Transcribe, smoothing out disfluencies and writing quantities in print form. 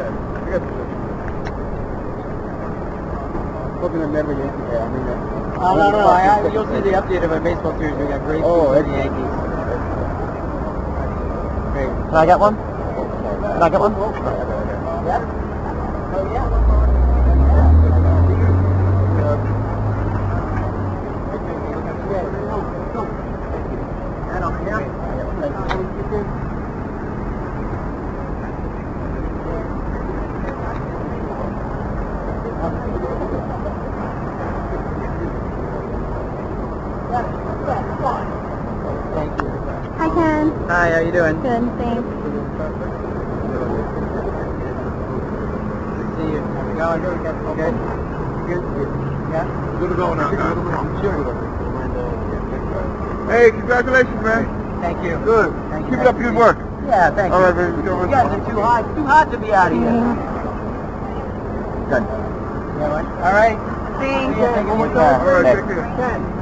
I got the looking at every Yankee there. I mean, no. You'll see the update of my baseball series. We got great for the Yankees. Great. Can I get one? Can I get one? Yeah. Oh yeah. Hi, Ken. Hi, how you doing? Good, thanks. Good to see you. How's it going? Good? Good? Yeah? Good to go now, guys. Sure. Hey, congratulations, man. Thank you. Good. Thank you. Keep up your work. Yeah, thank you. All right, baby. You guys are too hot. Too hot to be out here. Good. All right. Thank you. All right, take care.